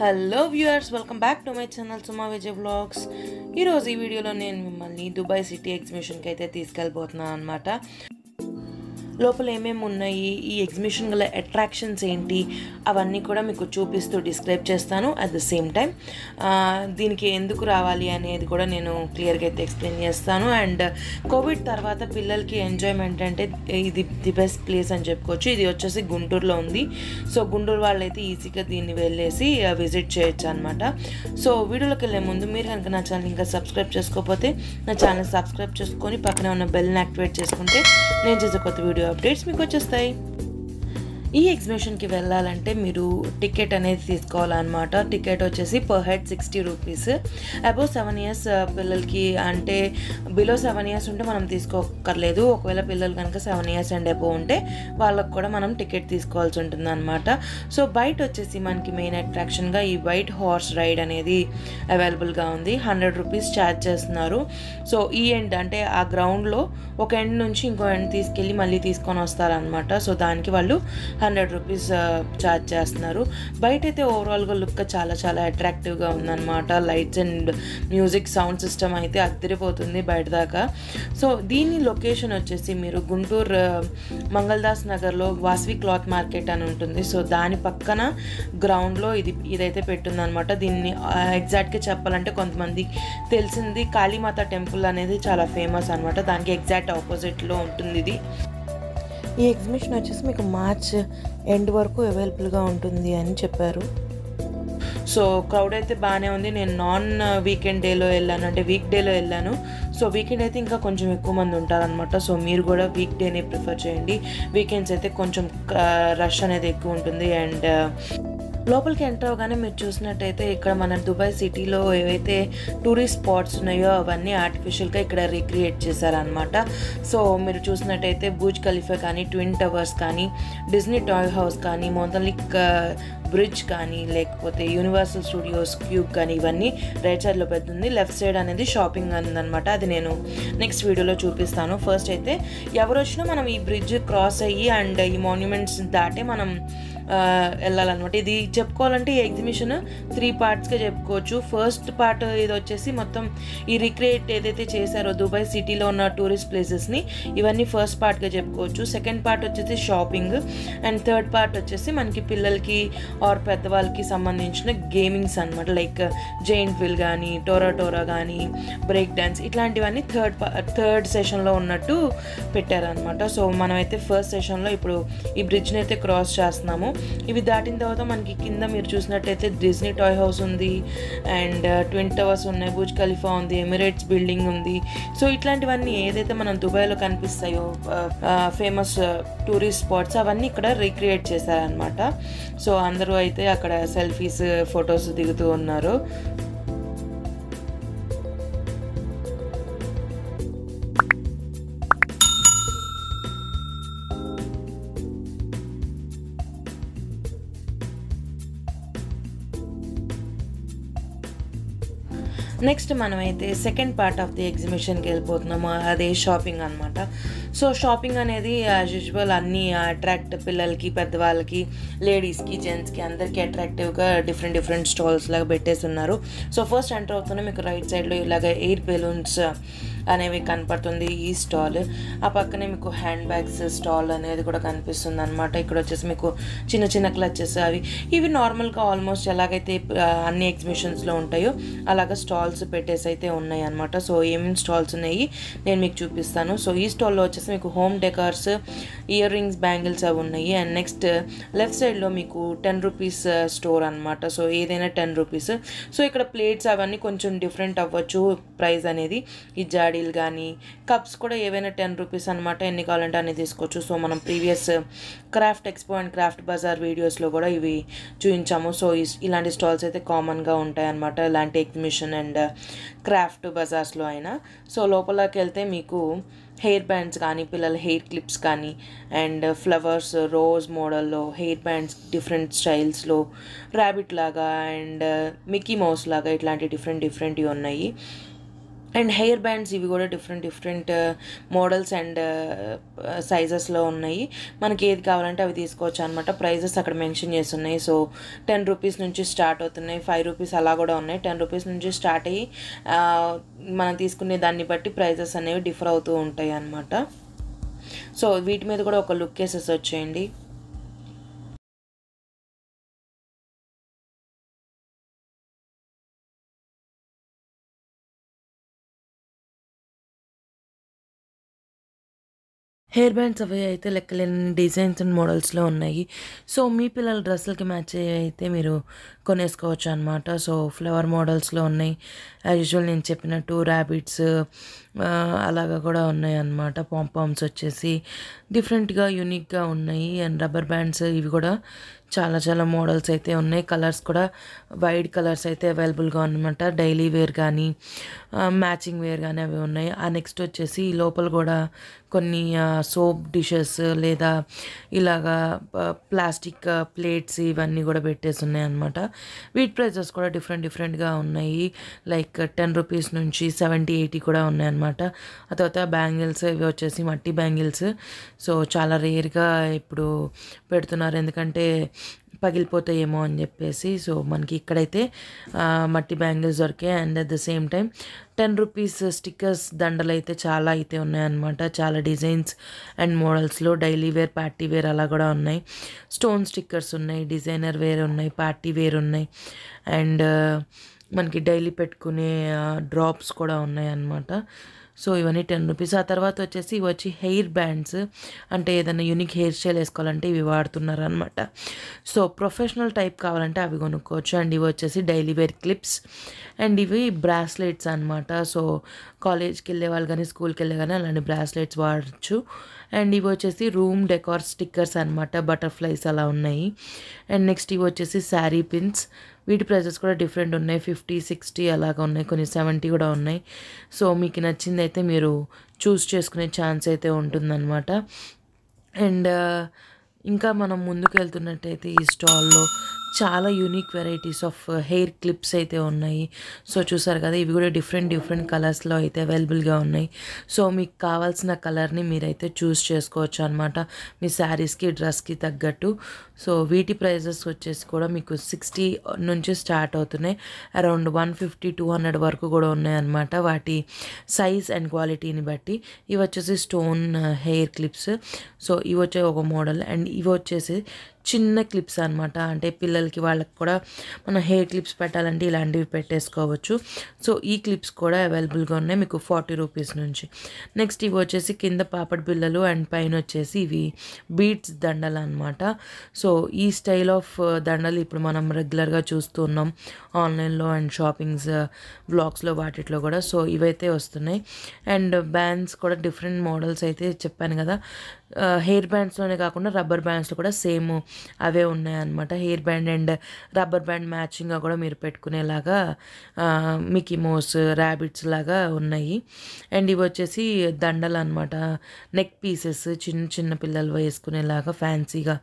Hello viewers, welcome back to my channel సుమావేజ vlogs. ఈరోజు ఈ వీడియోలో నేను మిమ్మల్ని దుబాయ్ సిటీ ఎగ్జిబిషన్కి అయితే తీసుకెళ్ళిపోతున్నాను అనమాట. లోపల ఏమేమి ఉన్నాయి, ఈ ఎగ్జిబిషన్ గల అట్రాక్షన్స్ ఏంటి, అవన్నీ కూడా మీకు చూపిస్తూ డిస్క్రైబ్ చేస్తాను. అట్ ద సేమ్ టైం దీనికి ఎందుకు రావాలి అనేది కూడా నేను క్లియర్గా అయితే ఎక్స్ప్లెయిన్ చేస్తాను. అండ్ కోవిడ్ తర్వాత పిల్లలకి ఎంజాయ్మెంట్ అంటే ఇది ది బెస్ట్ ప్లేస్ అని చెప్పుకోవచ్చు. ఇది వచ్చేసి గుంటూరులో ఉంది. సో గుంటూరు వాళ్ళైతే ఈజీగా దీన్ని వెళ్ళేసి విజిట్ చేయొచ్చు అనమాట. సో వీడియోలోకి వెళ్ళే ముందు మీరు కనుక నా ఛానల్ ఇంకా సబ్స్క్రైబ్ చేసుకోకపోతే నా ఛానల్ సబ్స్క్రైబ్ చేసుకొని పక్కనే ఉన్న బెల్ని యాక్టివేట్ చేసుకుంటే నేను చేసే కొత్త వీడియో అప్డేట్స్ మీకు వచ్చేస్తాయి. ఈ ఎగ్జిబిషన్కి వెళ్ళాలంటే మీరు టికెట్ అనేది తీసుకోవాలన్నమాట. టికెట్ వచ్చేసి per head 60 rupees. Above 7 years పిల్లలకి, అంటే బిలో 7 years ఉంటే మనం తీసుకోకర్లేదు. ఒకవేళ పిల్లలు కనుక 7 years అండ్ అబౌవ్ ఉంటే వాళ్ళకు కూడా మనం టికెట్ తీసుకోవాల్సి ఉంటుంది అనమాట. సో బయట వచ్చేసి మనకి మెయిన్ అట్రాక్షన్గా ఈ వైట్ హార్స్ రైడ్ అనేది అవైలబుల్గా ఉంది. 100 రూపీస్ ఛార్జ్ చేస్తున్నారు. సో ఈ ఎండ్ అంటే ఆ గ్రౌండ్లో ఒక ఎండ్ నుంచి ఇంకో ఎండ్ తీసుకెళ్ళి మళ్ళీ తీసుకొని వస్తారనమాట. సో దానికి వాళ్ళు 100 రూపీస్ ఛార్జ్ చేస్తున్నారు. బయట అయితే ఓవరాల్గా లుక్ చాలా అట్రాక్టివ్గా ఉందన్నమాట. Lights and music sound system అయితే అదిరిపోతుంది బయట దాకా. సో దీని లొకేషన్ వచ్చేసి మీరు గుంటూరు మంగళదాస్ నగర్లో వాసవి క్లాత్ మార్కెట్ అని ఉంటుంది. సో దాని పక్కన గ్రౌండ్లో ఇదైతే పెట్టుందనమాట. దీన్ని ఎగ్జాక్ట్గా చెప్పాలంటే కొంతమంది తెలిసింది కాళీమాత టెంపుల్ అనేది చాలా ఫేమస్ అనమాట. దానికి ఎగ్జాక్ట్ ఆపోజిట్లో ఉంటుంది ఇది. ఈ ఎగ్జిబిషన్ వచ్చేసి మీకు మార్చ్ ఎండ్ వరకు అవైలబుల్గా ఉంటుంది అని చెప్పారు. సో క్రౌడ్ అయితే బాగానే ఉంది. నేను నాన్ వీకెండ్ డేలో వెళ్ళాను, అంటే వీక్ డేలో వెళ్ళాను. సో వీకెండ్ అయితే ఇంకా కొంచెం ఎక్కువ మంది ఉంటారనమాట. సో మీరు కూడా వీక్ డేనే ప్రిఫర్ చేయండి. వీకెండ్స్ అయితే కొంచెం రష్ అనేది ఎక్కువ ఉంటుంది. అండ్ లోపలికి ఎంటర్ అవగానే మీరు చూసినట్టయితే ఇక్కడ మన దుబాయ్ సిటీలో ఏవైతే టూరిస్ట్ స్పాట్స్ ఉన్నాయో అవన్నీ ఆర్టిఫిషియల్గా ఇక్కడ రీక్రియేట్ చేశారనమాట. సో మీరు చూసినట్టయితే బుర్జ్ ఖలీఫా కానీ, ట్విన్ టవర్స్ కానీ, డిజ్నీ టాయ్ హౌస్ కానీ, మొంతలిక్ బ్రిడ్జ్ కానీ, లేకపోతే యూనివర్సల్ స్టూడియోస్ క్యూబ్ కానీ, ఇవన్నీ రైట్ సైడ్లో పెడుతుంది. లెఫ్ట్ సైడ్ అనేది షాపింగ్ ఉందనమాట. అది నేను నెక్స్ట్ వీడియోలో చూపిస్తాను. ఫస్ట్ అయితే ఎవరు వచ్చినా మనం ఈ బ్రిడ్జ్ క్రాస్ అయ్యి అండ్ ఈ మాన్యుమెంట్స్ దాటే మనం వెళ్ళాలన్నమాట. ఇది చెప్పుకోవాలంటే ఈ ఎగ్జిబిషన్ 3 పార్ట్స్గా చెప్పుకోవచ్చు. ఫస్ట్ పార్ట్ ఇది వచ్చేసి మొత్తం ఈ రీక్రియేట్ ఏదైతే చేశారో దుబాయ్ సిటీలో ఉన్న టూరిస్ట్ ప్లేసెస్ని, ఇవన్నీ ఫస్ట్ పార్ట్గా చెప్పుకోవచ్చు. సెకండ్ పార్ట్ వచ్చేసి షాపింగ్, అండ్ థర్డ్ పార్ట్ వచ్చేసి మనకి పిల్లలకి ఆర్ పెద్దవాళ్ళకి సంబంధించిన గేమింగ్స్ అనమాట. లైక్ జెయింట్ వీల్ కానీ, టోరా కానీ, బ్రేక్ డ్యాన్స్, ఇట్లాంటివన్నీ థర్డ్ సెషన్లో ఉన్నట్టు పెట్టారనమాట. సో మనమైతే ఫస్ట్ సెషన్లో ఇప్పుడు ఈ బ్రిడ్జ్ని అయితే క్రాస్ చేస్తున్నాము. ఇవి దాటిన తర్వాత మనకి కింద మీరు చూసినట్టయితే డిజ్నీ టాయ్ హౌస్ ఉంది, అండ్ ట్విన్ టవర్స్ ఉన్నాయి, బుర్జ్ ఖలీఫా ఉంది, ఎమిరేట్స్ బిల్డింగ్ ఉంది. సో ఇట్లాంటివన్నీ ఏదైతే మనం దుబాయ్లో కనిపిస్తాయో ఫేమస్ టూరిస్ట్ స్పాట్స్ అవన్నీ ఇక్కడ రీక్రియేట్ చేశారనమాట. సో అందరూ అయితే అక్కడ సెల్ఫీస్, ఫొటోస్ దిగుతూ ఉన్నారు. నెక్స్ట్ మనమైతే సెకండ్ పార్ట్ ఆఫ్ ది ఎగ్జిబిషన్కి వెళ్ళిపోతున్నాము, అదే షాపింగ్ అనమాట. సో షాపింగ్ అనేది యాజ్ యూజువల్ అన్నీ అట్రాక్ట్ పిల్లలకి, పెద్దవాళ్ళకి, లేడీస్కి, జెంట్స్కి అందరికీ అట్రాక్టివ్గా డిఫరెంట్ స్టాల్స్ లాగా పెట్టేస్తున్నారు. సో ఫస్ట్ ఎంటర్ అవుతున్నా మీకు రైట్ సైడ్లో ఇలాగ ఎయిర్ బెలూన్స్ అనేవి కనపడుతుంది ఈ స్టాల్. ఆ పక్కనే మీకు హ్యాండ్ బ్యాగ్స్ స్టాల్ అనేది కూడా కనిపిస్తుంది అనమాట. ఇక్కడ వచ్చేసి మీకు చిన్న క్లచెస్ అవి ఇవి నార్మల్గా ఆల్మోస్ట్ ఎలాగైతే అన్ని ఎగ్జిబిషన్స్లో ఉంటాయో అలాగ స్టాల్స్ పెట్టేసి అయితే ఉన్నాయి అనమాట. సో ఏమేమి స్టాల్స్ ఉన్నాయి నేను మీకు చూపిస్తాను. సో ఈ స్టాల్లో వచ్చేసి మీకు home decors, earrings, bangles అవి ఉన్నాయి. అండ్ నెక్స్ట్ లెఫ్ట్ సైడ్లో మీకు 10 రూపీస్ స్టోర్ అనమాట. సో ఏదైనా 10 రూపీస్. సో ఇక్కడ ప్లేట్స్ అవన్నీ కొంచెం డిఫరెంట్ అవ్వచ్చు ప్రైస్ అనేది. ఈ జాడి కానీ కప్స్ కూడా ఏవైనా 10 రూపీస్ అనమాట. ఎన్ని కావాలంటే అన్ని తీసుకోవచ్చు. సో మనం previous craft expo and craft bazaar వీడియోస్లో కూడా ఇవి చూపించాము. సో ఇలాంటి స్టాల్స్ అయితే కామన్గా ఉంటాయి అనమాట, ఇలాంటి ఎగ్జిబిషన్ అండ్ క్రాఫ్ట్ బజార్స్లో అయినా. సో లోపలకి వెళ్తే మీకు హెయిర్ బ్యాండ్స్ కానీ, పిల్లల హెయిర్ క్లిప్స్ కానీ, అండ్ ఫ్లవర్స్, రోజ్ మోడల్లో హెయిర్ బ్యాండ్స్ డిఫరెంట్ స్టైల్స్లో, ర్యాబిట్ లాగా అండ్ మిక్కీ మౌస్ లాగా, ఇట్లాంటి డిఫరెంట్వి ఉన్నాయి. అండ్ హెయిర్ బ్యాండ్స్ ఇవి కూడా డిఫరెంట్ మోడల్స్ అండ్ సైజెస్లో ఉన్నాయి. మనకి ఏది కావాలంటే అవి తీసుకోవచ్చు అనమాట. ప్రైజెస్ అక్కడ మెన్షన్ చేసి ఉన్నాయి. సో 10 రూపీస్ నుంచి స్టార్ట్ అవుతున్నాయి, 5 రూపీస్ అలా కూడా ఉన్నాయి. 10 రూపీస్ నుంచి స్టార్ట్ అయ్యి మనం తీసుకునే దాన్ని బట్టి ప్రైజెస్ అనేవి డిఫర్ అవుతూ ఉంటాయి అనమాట. సో వీటి మీద కూడా ఒక లుక్ వేసేసి వచ్చేయండి. హెయిర్ బ్యాండ్స్ అవి అయితే లెక్కలేని డిజైన్స్ అండ్ మోడల్స్లో ఉన్నాయి. సో మీ పిల్లల డ్రెస్సులకి మ్యాచ్ అయితే మీరు కొనేసుకోవచ్చు అనమాట. సో ఫ్లవర్ మోడల్స్లో ఉన్నాయి. యాజ్ యూజువల్ నేను చెప్పినట్టు ర్యాబిట్స్ అలాగా కూడా ఉన్నాయి అన్నమాట. పాంపామ్స్ వచ్చేసి డిఫరెంట్గా యూనిక్గా ఉన్నాయి. అండ్ రబ్బర్ బ్యాండ్స్ ఇవి కూడా చాలా మోడల్స్ అయితే ఉన్నాయి. కలర్స్ కూడా వైడ్ కలర్స్ అయితే అవైలబుల్గా ఉన్నమాట. డైలీ వేర్ కానీ మ్యాచింగ్ వేర్ కానీ అవి ఉన్నాయి. ఆ నెక్స్ట్ వచ్చేసి లోపల కూడా కొన్ని సోప్ డిషెస్ లేదా ఇలాగా ప్లాస్టిక్ ప్లేట్స్ ఇవన్నీ కూడా పెట్టేసి ఉన్నాయి అన్నమాట. వీటి ప్రైజెస్ కూడా డిఫరెంట్గా ఉన్నాయి. లైక్ 10 రూపీస్ నుంచి 70-80 కూడా ఉన్నాయి అన్నమాట. ఆ తర్వాత బ్యాంగిల్స్ ఇవి వచ్చేసి మట్టి బ్యాంగిల్స్. సో చాలా రేర్గా ఇప్పుడు పెడుతున్నారు, ఎందుకంటే పగిలిపోతాయేమో అని చెప్పేసి. సో మనకి ఇక్కడైతే మట్టి బ్యాంగిల్స్ దొరికాయి. And at the same time 10 rupees stickers దండలు అయితే చాలా అయితే ఉన్నాయన్నమాట. చాలా డిజైన్స్ అండ్ మోడల్స్లో డైలీ వేర్, పార్టీ వేర్ అలా కూడా ఉన్నాయి. స్టోన్ స్టిక్కర్స్ ఉన్నాయి, డిజైనర్ వేర్ ఉన్నాయి, పార్టీ వేర్ ఉన్నాయి. అండ్ మనకి డైలీ పెట్టుకునే డ్రాప్స్ కూడా ఉన్నాయి అన్నమాట. సో ఇవన్నీ 10 రూపీస్. ఆ తర్వాత వచ్చేసి ఇవి వచ్చి హెయిర్ బ్యాండ్స్, అంటే ఏదైనా యూనిక్ హెయిర్ స్టైల్ వేసుకోవాలంటే ఇవి వాడుతున్నారు అనమాట. సో ప్రొఫెషనల్ టైప్ కావాలంటే అవి కొనుక్కోవచ్చు. అండ్ ఇవి వచ్చేసి డైలీ వేర్ క్లిప్స్. అండ్ ఇవి బ్రాస్లెట్స్ అనమాట. సో కాలేజ్కి వెళ్ళే వాళ్ళు కానీ స్కూల్కి వెళ్ళే కానీ అలాంటి బ్రాస్లెట్స్ వాడచ్చు. అండ్ ఇవి వచ్చేసి రూమ్ డెకార్ స్టిక్కర్స్ అనమాట. బటర్ఫ్లైస్ అలా ఉన్నాయి. అండ్ నెక్స్ట్ ఇవి వచ్చేసి శారీ పిన్స్. వీటి ప్రైజెస్ కూడా డిఫరెంట్ ఉన్నాయి. 50-60 అలాగా ఉన్నాయి, కొన్ని 70 కూడా ఉన్నాయి. సో మీకు నచ్చింది అయితే మీరు చూస్ చేసుకునే ఛాన్స్ అయితే ఉంటుందన్నమాట. అండ్ ఇంకా మనం ముందుకు వెళ్తున్నట్టయితే ఈ స్టాల్లో చాలా unique varieties of hair clips అయితే ఉన్నాయి. సో చూసారు కదా, ఇవి కూడా డిఫరెంట్ కలర్స్లో అయితే అవైలబుల్గా ఉన్నాయి. సో మీకు కావాల్సిన కలర్ని మీరైతే చూస్ చేసుకోవచ్చు అనమాట, మీ శారీస్కి డ్రెస్కి తగ్గట్టు. సో వీటి ప్రైజెస్ వచ్చేసి కూడా మీకు 60 నుంచి స్టార్ట్ అవుతున్నాయి. అరౌండ్ 150-200 వరకు కూడా ఉన్నాయన్నమాట, వాటి సైజ్ అండ్ క్వాలిటీని బట్టి. ఇవి వచ్చేసి స్టోన్ హెయిర్ క్లిప్స్. సో ఇవి వచ్చే ఒక మోడల్. అండ్ ఇవి వచ్చేసి చిన్న క్లిప్స్ అనమాట. అంటే పిల్లలకి వాళ్ళకి కూడా మనం హెయిర్ క్లిప్స్ పెట్టాలంటే ఇలాంటివి పెట్టేసుకోవచ్చు. సో ఈ క్లిప్స్ కూడా అవైలబుల్గా ఉన్నాయి మీకు 40 రూపీస్ నుంచి. నెక్స్ట్ ఇవి వచ్చేసి కింద పాపడి బిళ్ళలు అండ్ పైన వచ్చేసి ఇవి బీడ్స్ దండలు అనమాట. సో ఈ స్టైల్ ఆఫ్ దండలు ఇప్పుడు మనం రెగ్యులర్గా చూస్తున్నాం ఆన్లైన్లో అండ్ షాపింగ్స్ బ్లాగ్స్లో వాటిలో కూడా. సో ఇవైతే వస్తున్నాయి. అండ్ బ్యాండ్స్ కూడా డిఫరెంట్ మోడల్స్ అయితే చెప్పాను కదా. హెయిర్ బ్యాండ్స్లోనే కాకుండా రబ్బర్ బ్యాండ్స్లో కూడా సేమ్ అవే ఉన్నాయన్నమాట. Hair band and rubber band మ్యాచింగ్గా కూడా మీరు పెట్టుకునేలాగా మికీ మౌస్ ర్యాబిట్స్ లాగా ఉన్నాయి. అండ్ ఇవి వచ్చేసి దండలు అనమాట. నెక్ పీసెస్ చిన్న పిల్లలు వేసుకునేలాగా ఫ్యాన్సీగా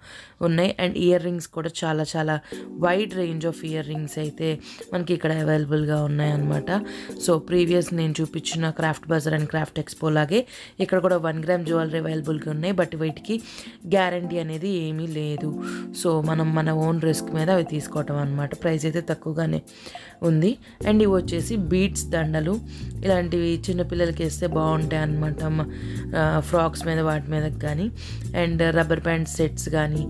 ఉన్నాయి. అండ్ ఇయర్ రింగ్స్ కూడా చాలా wide range of earrings అయితే మనకి ఇక్కడ అవైలబుల్గా ఉన్నాయన్నమాట. సో ప్రీవియస్ నేను చూపించిన craft bazaar and craft expo లాగే ఇక్కడ కూడా 1 గ్రామ్ జ్యువెలరీ అవైలబుల్గా ఉన్నాయి. బట్ వీటికి గ్యారంటీ అనేది ఏమీ లేదు. సో మనం మన ఓన్ రిస్క్ మీద అవి తీసుకోవటం అనమాట. ప్రైస్ అయితే తక్కువగానే ఉంది. అండ్ ఇవి వచ్చేసి బీడ్స్ దండలు. ఇలాంటివి చిన్నపిల్లలకి వేస్తే బాగుంటాయి అనమాట, ఫ్రాక్స్ మీద వాటి మీద కానీ. అండ్ రబ్బర్ బ్యాండ్ సెట్స్ కానీ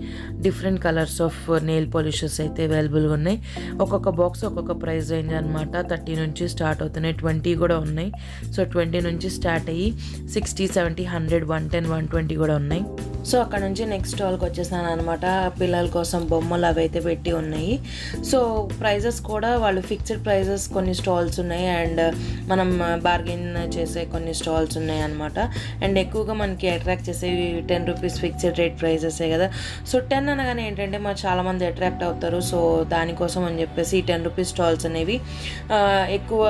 different colours of nail polishes అయితే అవైలబుల్గా ఉన్నాయి. ఒక్కొక్క బాక్స్ ఒక్కొక్క ప్రైస్ రేంజ్ అనమాట. 30 నుంచి స్టార్ట్ అవుతున్నాయి, 20 కూడా ఉన్నాయి. సో 20 నుంచి స్టార్ట్ అయ్యి 60-70-100-110-120 కూడా ఉన్నాయి. సో అక్కడ నుంచి నెక్స్ట్ వాళ్ళకి వచ్చేసాను అనమాట. పిల్లల కోసం బొమ్మలు అవి అయితే పెట్టి ఉన్నాయి. సో ప్రైజెస్ కూడా వాళ్ళు ఫిక్స్డ్ ప్రైజెస్ కొన్ని స్టాల్స్ ఉన్నాయి. అండ్ మనం బార్గెన్ చేసే కొన్ని స్టాల్స్ ఉన్నాయి అనమాట. అండ్ ఎక్కువగా మనకి అట్రాక్ట్ చేసేవి 10 రూపీస్ ఫిక్స్డ్ రేట్ ప్రైజెసే కదా. సో 10 అనగానే ఏంటంటే మా చాలామంది అట్రాక్ట్ అవుతారు. సో దానికోసం అని చెప్పేసి 10 రూపీస్ స్టాల్స్ అనేవి ఎక్కువ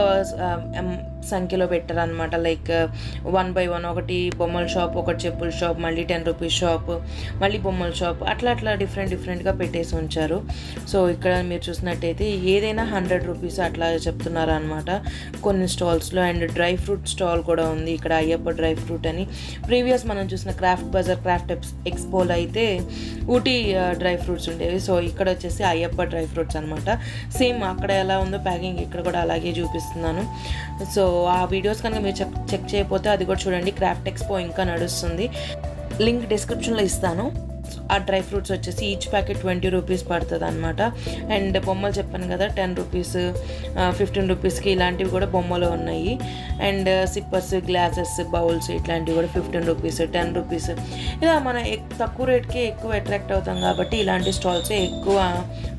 సంఖ్యలో పెట్టారన్నమాట. లైక్ 1 by 1 ఒకటి బొమ్మల షాప్, ఒకటి చెప్పుల షాప్, మళ్ళీ 10 రూపీస్ షాప్, మళ్ళీ బొమ్మల షాప్, అట్లా అట్లా డిఫరెంట్గా పెట్టేసి ఉంచారు. సో ఇక్కడ మీరు చూసినట్టయితే ఏదైనా 100 రూపీస్ అట్లా చెప్తున్నారు అనమాట కొన్ని స్టాల్స్లో. అండ్ డ్రై ఫ్రూట్ స్టాల్ కూడా ఉంది ఇక్కడ, అయ్యప్ప డ్రై ఫ్రూట్ అని. ప్రీవియస్ మనం చూసిన క్రాఫ్ట్ బజార్, క్రాఫ్ట్ ఎక్స్పోలో అయితే ఊటీ డ్రై ఫ్రూట్స్ ఉండేవి. సో ఇక్కడ వచ్చేసి అయ్యప్ప డ్రై ఫ్రూట్స్ అనమాట. సేమ్ అక్కడ ఎలా ఉందో ప్యాకింగ్ ఇక్కడ కూడా అలాగే చూపిస్తున్నాను. సో ఆ వీడియోస్ కనుక మీరు చెక్ చేయకపోతే అది కూడా చూడండి. క్రాఫ్ట్ ఎక్స్పో ఇంకా నడుస్తుంది, లింక్ డిస్క్రిప్షన్లో ఇస్తాను. ఆ డ్రై ఫ్రూట్స్ వచ్చేసి ఈచ్ ప్యాకెట్ 20 రూపీస్ పడుతుంది అనమాట. అండ్ బొమ్మలు చెప్పాను కదా, 10 రూపీస్, 15 రూపీస్కి ఇలాంటివి కూడా బొమ్మలు ఉన్నాయి. అండ్ సిప్పర్స్, గ్లాసెస్, బౌల్స్ ఇట్లాంటివి కూడా 15 రూపీస్, 10 రూపీస్. ఇలా మన తక్కువ రేట్కి ఎక్కువ అట్రాక్ట్ అవుతాం కాబట్టి ఇలాంటి స్టాల్సే ఎక్కువ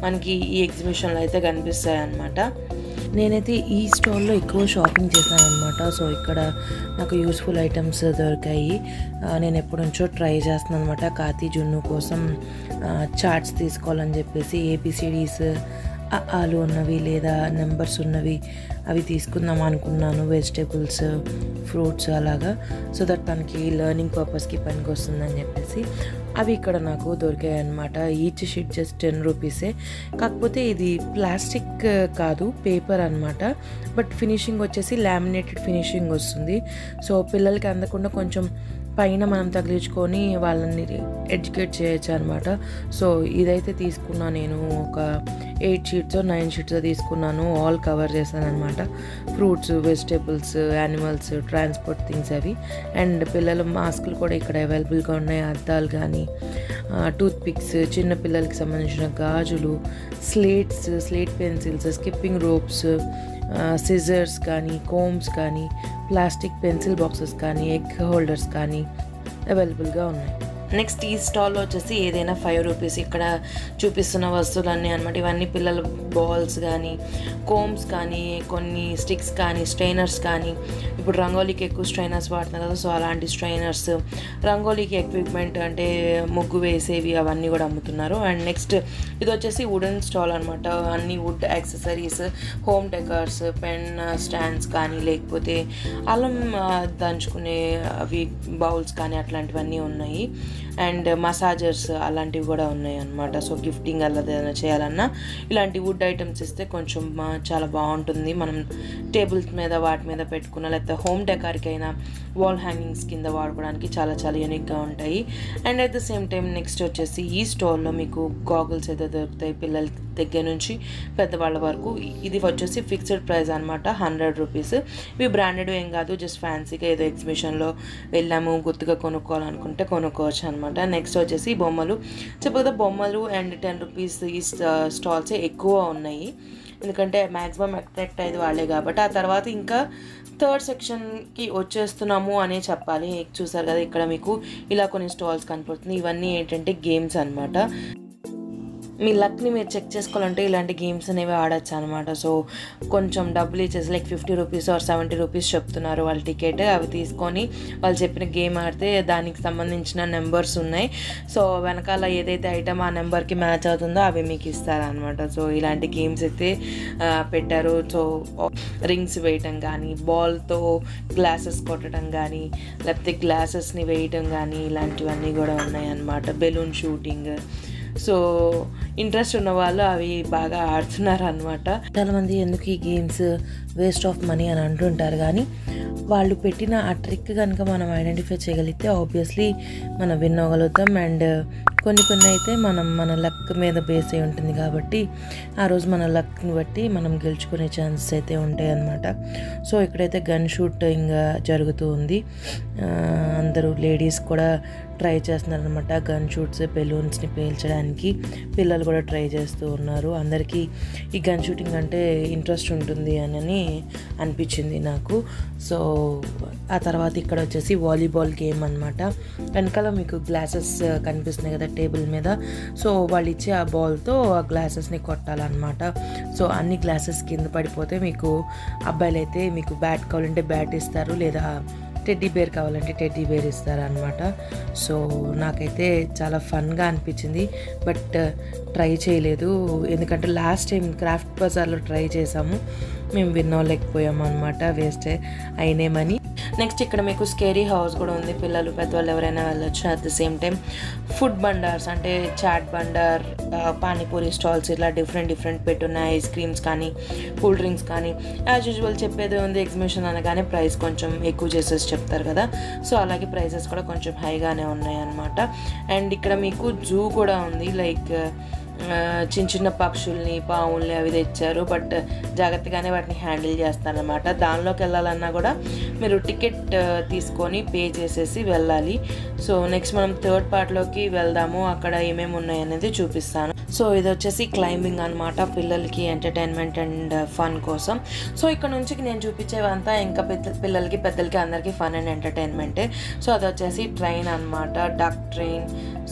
మనకి ఈ ఎగ్జిబిషన్లో అయితే కనిపిస్తాయి అన్నమాట. నేనైతే ఈ స్టాల్లో ఎక్కువ షాపింగ్ చేశాను అనమాట. సో ఇక్కడ నాకు యూస్ఫుల్ ఐటమ్స్ దొరికాయి. నేను ఎప్పటి నుంచో ట్రై చేస్తున్నాను అనమాట. కాతి జున్ను కోసం చార్ట్స్ తీసుకోవాలని చెప్పేసి ABCDs ఆలు ఉన్నవి లేదా నెంబర్స్ ఉన్నవి అవి తీసుకుందాం అనుకున్నాను. వెజిటేబుల్స్, ఫ్రూట్స్ అలాగా, సో దట్ మనకి లెర్నింగ్ పర్పస్కి పనికి వస్తుందని చెప్పేసి అవి ఇక్కడ నాకు దొరికాయి అనమాట. ఈచ్ షీట్ జస్ట్ 10 రూపీసే. కాకపోతే ఇది ప్లాస్టిక్ కాదు, పేపర్ అనమాట. బట్ ఫినిషింగ్ వచ్చేసి లామినేటెడ్ ఫినిషింగ్ వస్తుంది. సో పిల్లలకి అందకుండా కొంచెం పైన మనం తగిలించుకొని వాళ్ళని ఎడ్యుకేట్ చేయొచ్చు అనమాట. సో ఇదైతే తీసుకున్నా నేను, ఒక 8 షీట్స్ 9 షీట్స్ తీసుకున్నాను. ఆల్ కవర్ చేశాను అనమాట. Fruits, vegetables, animals, transport things అవి. అండ్ పిల్లల మాస్కులు కూడా ఇక్కడ అవైలబుల్గా ఉన్నాయి. అద్దాలు కానీ, టూత్ పిక్స్, చిన్న పిల్లలకి సంబంధించిన గాజులు, slates, slate pencils, skipping ropes, scissors కానీ, కోమ్స్ కానీ, ప్లాస్టిక్ పెన్సిల్ బాక్సెస్ కానీ, ఎగ్ హోల్డర్స్ కానీ అవైలబుల్గా ఉన్నాయి. నెక్స్ట్ ఈ స్టాల్లో వచ్చేసి ఏదైనా 5 రూపీస్. ఇక్కడ చూపిస్తున్న వస్తువులన్నీ అనమాట. ఇవన్నీ పిల్లల బాల్స్ కానీ, కోమ్స్ కానీ, కొన్ని స్టిక్స్ కానీ, స్ట్రైనర్స్ కానీ. ఇప్పుడు రంగోలీకి ఎక్కువ స్ట్రైనర్స్ వాడుతున్నారు కదా, సో అలాంటి స్ట్రైనర్స్, రంగోలీకి ఎక్విప్మెంట్ అంటే ముగ్గు వేసేవి అవన్నీ కూడా అమ్ముతున్నారు. అండ్ నెక్స్ట్ ఇది వచ్చేసి వుడెన్ స్టాల్ అనమాట. అన్ని wood accessories, home decors, pen stands కానీ, లేకపోతే అల్లం దంచుకునే అవి బౌల్స్ కానీ అట్లాంటివన్నీ ఉన్నాయి. అండ్ మసాజర్స్ అలాంటివి కూడా ఉన్నాయి అన్నమాట. సో గిఫ్టింగ్ అలా ఏదైనా చేయాలన్నా ఇలాంటి వుడ్ ఐటమ్స్ ఇస్తే కొంచెం చాలా బాగుంటుంది. మనం టేబుల్స్ మీద వాటి మీద పెట్టుకున్న, లేకపోతే హోమ్ డెకార్కైనా వాల్ హ్యాంగింగ్స్ కింద వాడుకోవడానికి చాలా చాలా యూనిక్గా ఉంటాయి. And at the same time next వచ్చేసి ఈ స్టోర్లో మీకు గాగుల్స్ అయితే దొరుకుతాయి, పిల్లల దగ్గర నుంచి పెద్దవాళ్ళ వరకు. ఇది వచ్చేసి ఫిక్స్డ్ ప్రైస్ అనమాట, 100 రూపీస్. ఇవి బ్రాండెడ్ ఏం కాదు, జస్ట్ ఫ్యాన్సీగా ఏదో ఎగ్జిబిషన్లో వెళ్ళాము గుర్తుగా కొనుక్కోవాలనుకుంటే కొనుక్కోవచ్చు అనమాట. నెక్స్ట్ వచ్చేసి బొమ్మలు చెప్పు కదా, బొమ్మలు అండ్ 10 రూపీస్ ఈ స్టాల్సే ఎక్కువ ఉన్నాయి. ఎందుకంటే మ్యాక్సిమం అట్రాక్ట్ అయ్యేది వాళ్ళే కాబట్టి. ఆ తర్వాత ఇంకా థర్డ్ సెక్షన్కి వచ్చేస్తున్నాము అనే చెప్పాలి. చూసారు కదా ఇక్కడ మీకు ఇలా కొన్ని స్టాల్స్ కనపడుతుంది. ఇవన్నీ ఏంటంటే గేమ్స్ అనమాట. మీ లక్ని మీరు చెక్ చేసుకోవాలంటే ఇలాంటి గేమ్స్ అనేవి ఆడచ్చు అనమాట. సో కొంచెం డబ్బులు ఇచ్చేసి, లైక్ 50 రూపీస్ ఆర్ 70 రూపీస్ చెప్తున్నారు వాళ్ళ టికెట్. అవి తీసుకొని వాళ్ళు చెప్పిన గేమ్ ఆడితే దానికి సంబంధించిన నెంబర్స్ ఉన్నాయి. సో వెనకాల ఏదైతే ఐటమ్ ఆ నెంబర్కి మ్యాచ్ అవుతుందో అవి మీకు ఇస్తారనమాట. సో ఇలాంటి గేమ్స్ అయితే పెట్టారు. సో రింగ్స్ వేయటం కానీ, బాల్తో గ్లాసెస్ కొట్టడం కానీ, లేకపోతే గ్లాసెస్ని వేయటం కానీ ఇలాంటివన్నీ కూడా ఉన్నాయన్నమాట. Balloon shooting. సో ఇంట్రెస్ట్ ఉన్న వాళ్ళు అవి బాగా ఆడుతున్నారు అనమాట. చాలామంది ఎందుకు ఈ గేమ్స్ వేస్ట్ ఆఫ్ మనీ అని అంటుంటారు, కానీ వాళ్ళు పెట్టిన ఆ ట్రిక్ కనుక మనం ఐడెంటిఫై చేయగలిగితే ఆబ్వియస్లీ మనం విన్ అవ్వగలుగుతాం. అండ్ కొన్ని అయితే మన లక్ మీద బేస్ అయి ఉంటుంది కాబట్టి ఆ రోజు మన లక్ని బట్టి మనం గెలుచుకునే ఛాన్సెస్ అయితే ఉంటాయి అన్నమాట. సో ఇక్కడైతే గన్ షూటింగ్ జరుగుతూ ఉంది. అందరూ లేడీస్ కూడా ట్రై చేస్తున్నారు అనమాట. గన్ షూట్స్, బెలూన్స్ని పేల్చడానికి పిల్లలు కూడా ట్రై చేస్తూ ఉన్నారు. అందరికీ ఈ గన్ షూటింగ్ అంటే ఇంట్రెస్ట్ ఉంటుంది అని అనిపించింది నాకు. సో ఆ తర్వాత ఇక్కడ వచ్చేసి వాలీబాల్ గేమ్ అనమాట. వెనకాల మీకు గ్లాసెస్ కనిపిస్తున్నాయి కదా టేబుల్ మీద. సో వాళ్ళు ఇచ్చే ఆ బాల్తో ఆ గ్లాసెస్ని కొట్టాలన్నమాట. సో అన్ని గ్లాసెస్ కింద పడిపోతే మీకు అబ్బాయిలు అయితే మీకు బ్యాట్ కావాలంటే బ్యాట్ ఇస్తారు, లేదా టెడ్డీ బేర్ కావాలంటే టెడ్డీ బేర్ ఇస్తారనమాట. సో నాకైతే చాలా ఫన్గా అనిపించింది, బట్ ట్రై చేయలేదు ఎందుకంటే లాస్ట్ టైం క్రాఫ్ట్ బజార్లో ట్రై చేసాము, మేము వినలేకపోయాము అనమాట, వేస్ట్ అయినేమని. నెక్స్ట్ ఇక్కడ మీకు స్కేరీ హౌస్ కూడా ఉంది, పిల్లలు పెద్దవాళ్ళు ఎవరైనా వెళ్ళొచ్చు. At the same time food బండర్స్ అంటే చాట్ బండర్, పానీపూరి స్టాల్స్ ఇలా డిఫరెంట్ డిఫరెంట్ పెట్టున్నాయి, ఐస్ క్రీమ్స్ కానీ కూల్ డ్రింక్స్ కానీ. యాజ్ యూజువల్ చెప్పేది ఉంది ఎగ్జిబిషన్ అనగానే ప్రైస్ కొంచెం ఎక్కువ చేసేసి చెప్తారు కదా, సో అలాగే ప్రైసెస్ కూడా కొంచెం హైగానే ఉన్నాయన్నమాట. అండ్ ఇక్కడ మీకు జూ కూడా ఉంది, లైక్ చిన్న చిన్న పక్షుల్ని పావుల్ని అవి తెచ్చారు, బట్ జాగ్రత్తగానే వాటిని హ్యాండిల్ చేస్తారనమాట. దానిలోకి వెళ్ళాలన్నా కూడా మీరు టికెట్ తీసుకొని పే చేసేసి వెళ్ళాలి. సో నెక్స్ట్ మనం థర్డ్ పార్ట్లోకి వెళ్దాము, అక్కడ ఏమేమి ఉన్నాయనేది చూపిస్తాను. సో ఇది వచ్చేసి క్లైంబింగ్ అనమాట, పిల్లలకి ఎంటర్టైన్మెంట్ అండ్ ఫన్ కోసం. సో ఇక్కడ నుంచి నేను చూపించేవంతా ఇంకా పిల్లలకి పెద్దలకి అందరికీ ఫన్ అండ్ ఎంటర్టైన్మెంటే. సో అది వచ్చేసి ట్రైన్ అనమాట, డక్ ట్రైన్,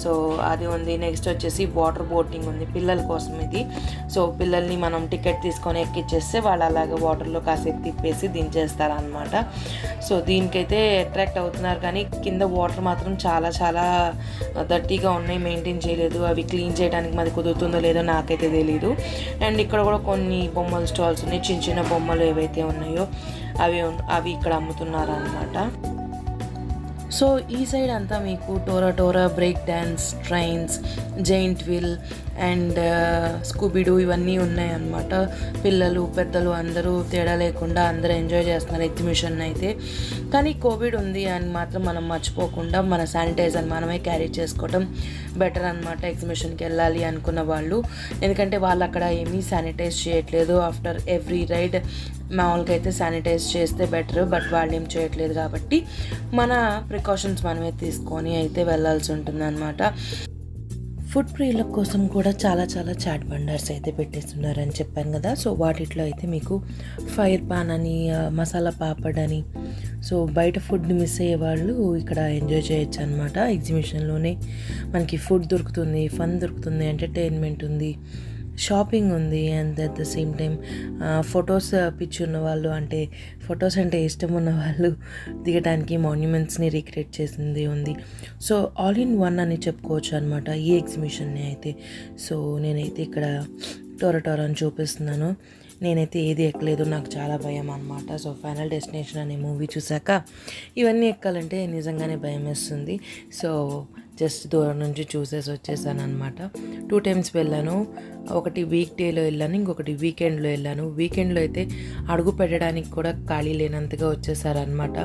సో అది ఉంది. నెక్స్ట్ వచ్చేసి వాటర్ బోటింగ్ ఉంది పిల్లల కోసం ఇది. సో పిల్లల్ని మనం టికెట్ తీసుకొని ఎక్కిచ్చేస్తే వాళ్ళు అలాగే వాటర్లో కాసేపు తిప్పేసి దించేస్తారనమాట. సో దీనికైతే అట్రాక్ట్ అవుతున్నారు, కానీ కింద వాటర్ మాత్రం చాలా చాలా డర్టీగా ఉన్నాయి, మెయింటైన్ చేయలేదు. అవి క్లీన్ చేయడానికి మాది కుదురుతుందో లేదో నాకైతే తెలీదు. అండ్ ఇక్కడ కూడా కొన్ని బొమ్మల స్టాల్స్ ఉన్నాయి, చిన్న చిన్న బొమ్మలు ఏవైతే ఉన్నాయో అవి ఇక్కడ అమ్ముతున్నారు అనమాట. సో ఈ సైడ్ అంతా మీకు Torah Torah, break dance, trains, giant wheel and Scooby Doo ఇవన్నీ ఉన్నాయన్నమాట. పిల్లలు పెద్దలు అందరూ తేడా లేకుండా అందరూ ఎంజాయ్ చేస్తున్నారు ఎగ్జిబిషన్ అయితే. కానీ కోవిడ్ ఉంది అని మాత్రం మనం మర్చిపోకుండా మన శానిటైజర్ మనమే క్యారీ చేసుకోవటం బెటర్ అనమాట ఎగ్జిబిషన్కి వెళ్ళాలి అనుకున్న వాళ్ళు. ఎందుకంటే వాళ్ళు అక్కడ ఏమీ శానిటైజ్ చేయట్లేదు, ఆఫ్టర్ ఎవ్రీ రైడ్ మామూలుగా అయితే శానిటైజ్ చేస్తే బెటర్, బట్ వాళ్ళు ఏం చేయట్లేదు కాబట్టి మన ప్రికాషన్స్ మనమే తీసుకొని అయితే వెళ్ళాల్సి ఉంటుంది అనమాట. ఫుడ్ ప్రియుల కోసం కూడా చాలా చాలా చాట్ బండర్స్ అయితే పెట్టేస్తున్నారని చెప్పాను కదా, సో వాటిలో అయితే మీకు ఫైర్ పాన్ అని, మసాలా పాపడ్ అని. సో బయట ఫుడ్ని మిస్ అయ్యే వాళ్ళు ఇక్కడ ఎంజాయ్ చేయొచ్చు అనమాట. ఎగ్జిబిషన్లోనే మనకి ఫుడ్ దొరుకుతుంది, ఫన్ దొరుకుతుంది, ఎంటర్టైన్మెంట్ ఉంది, షాపింగ్ ఉంది. And at the same time photos పిచ్చి ఉన్నవాళ్ళు అంటే ఫొటోస్ అంటే ఇష్టం ఉన్న వాళ్ళు దిగడానికి మాన్యుమెంట్స్ని రీక్రియేట్ చేసింది ఉంది. సో ఆల్ ఇన్ వన్ అని చెప్పుకోవచ్చు అనమాట ఈ ఎగ్జిబిషన్ని అయితే. సో నేనైతే ఇక్కడ టోరటోరా అని చూపిస్తున్నాను. నేనైతే ఏది ఎక్కలేదు, నాకు చాలా భయం అనమాట. సో ఫైనల్ డెస్టినేషన్ అనే మూవీ చూసాక ఇవన్నీ ఎక్కాలంటే నిజంగానే భయం వేస్తుంది. సో జస్ట్ దూరం నుంచి చూసేసి వచ్చేసాను అనమాట. 2 times వెళ్ళాను, ఒకటి వీక్ డేలో వెళ్ళాను, ఇంకొకటి వీకెండ్లో వెళ్ళాను. వీకెండ్లో అయితే అడుగు పెట్టడానికి కూడా ఖాళీ లేనంతగా వచ్చేసారనమాట,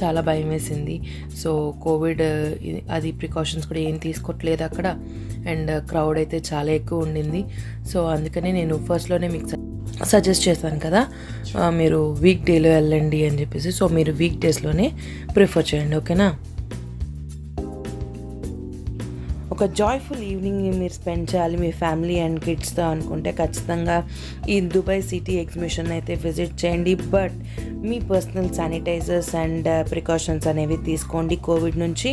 చాలా భయం వేసింది. సో కోవిడ్ అది ప్రికాషన్స్ కూడా ఏం తీసుకోవట్లేదు అక్కడ, అండ్ క్రౌడ్ అయితే చాలా ఎక్కువ ఉండింది. సో అందుకనే నేను ఫస్ట్లోనే మీకు సజెస్ట్ చేశాను కదా మీరు వీక్ డేలో వెళ్ళండి అని చెప్పేసి. సో మీరు వీక్ డేస్లోనే ప్రిఫర్ చేయండి, ఓకేనా. ఒక జాయ్ఫుల్ ఈవినింగ్ మీరు స్పెండ్ చేయాలి మీ ఫ్యామిలీ అండ్ కిడ్స్తో అనుకుంటే ఖచ్చితంగా ఈ దుబాయ్ సిటీ ఎగ్జిబిషన్ అయితే విజిట్ చేయండి, బట్ మీ పర్సనల్ శానిటైజర్స్ అండ్ ప్రికాషన్స్ అనేవి తీసుకోండి కోవిడ్ నుంచి,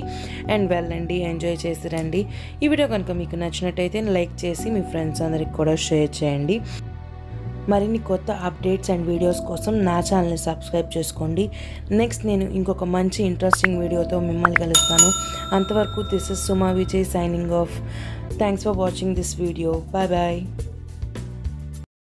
అండ్ వెళ్ళండి ఎంజాయ్ చేసి రండి. ఈ వీడియో కనుక మీకు నచ్చినట్టయితే లైక్ చేసి మీ ఫ్రెండ్స్ అందరికి కూడా షేర్ చేయండి. మరిన్ని కొత్త అప్డేట్స్ అండ్ వీడియోస్ కోసం నా ఛానల్ని సబ్స్క్రైబ్ చేసుకోండి. నెక్స్ట్ నేను ఇంకొక మంచి ఇంట్రెస్టింగ్ వీడియోతో మిమ్మల్ని కలుస్తాను. అంతవరకు this is Suma Vijay signing off. Thanks for watching this video. Bye bye.